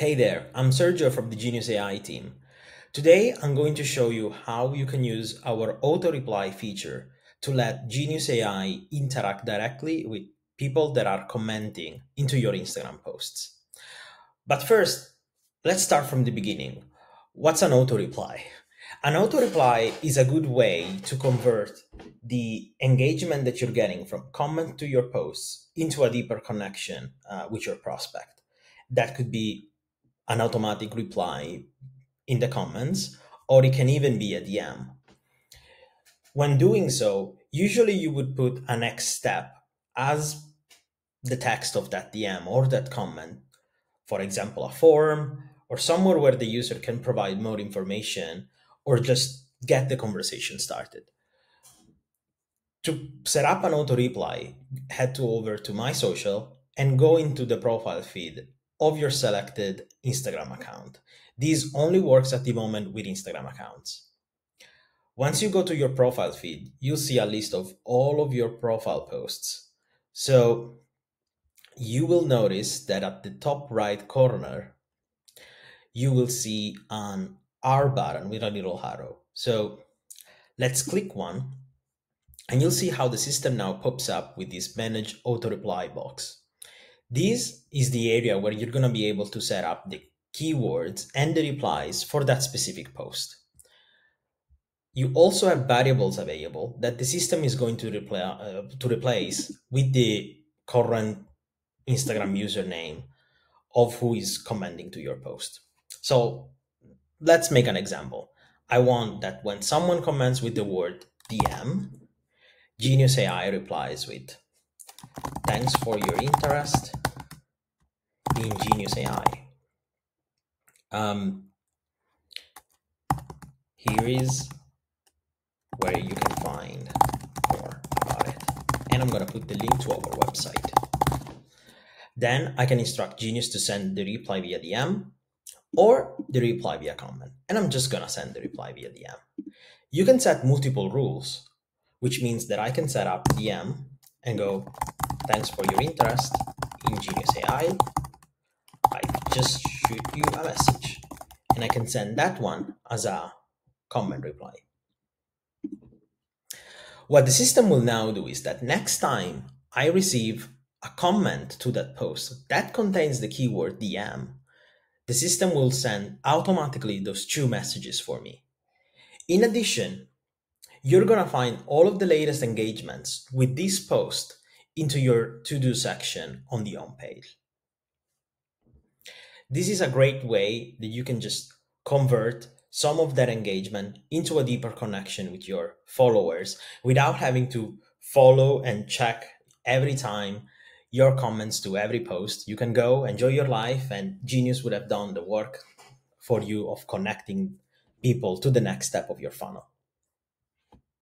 Hey there, I'm Sergio from the Genius AI team. Today, I'm going to show you how you can use our auto reply feature to let Genius AI interact directly with people that are commenting into your Instagram posts. But first, let's start from the beginning. What's an auto reply? An auto reply is a good way to convert the engagement that you're getting from comment to your posts into a deeper connection with your prospect. That could be an automatic reply in the comments, or it can even be a DM. When doing so, usually you would put a next step as the text of that DM or that comment, for example, a form or somewhere where the user can provide more information or just get the conversation started. To set up an auto reply, head over to My Social and go into the profile feed of your selected Instagram account. This only works at the moment with Instagram accounts. Once you go to your profile feed, you'll see a list of all of your profile posts. So you will notice that at the top right corner, you will see an R button with a little arrow. So let's click one, and you'll see how the system now pops up with this Manage Auto Reply box. This is the area where you're going to be able to set up the keywords and the replies for that specific post. You also have variables available that the system is going to replace with the current Instagram username of who is commenting to your post. So let's make an example. I want that when someone comments with the word DM, Genius AI replies with, "Thanks for your interest in Genius AI. Here is where you can find more about it." And I'm going to put the link to our website. Then I can instruct Genius to send the reply via DM or the reply via comment. And I'm just going to send the reply via DM. You can set multiple rules, which means that I can set up DM and go, "Thanks for your interest in Genius AI. I just shoot you a message." And I can send that one as a comment reply. What the system will now do is that next time I receive a comment to that post that contains the keyword DM, the system will send automatically those two messages for me. In addition, you're going to find all of the latest engagements with this post into your to-do section on the home page. This is a great way that you can just convert some of that engagement into a deeper connection with your followers without having to follow and check every time your comments to every post. You can go enjoy your life, and Genius would have done the work for you of connecting people to the next step of your funnel.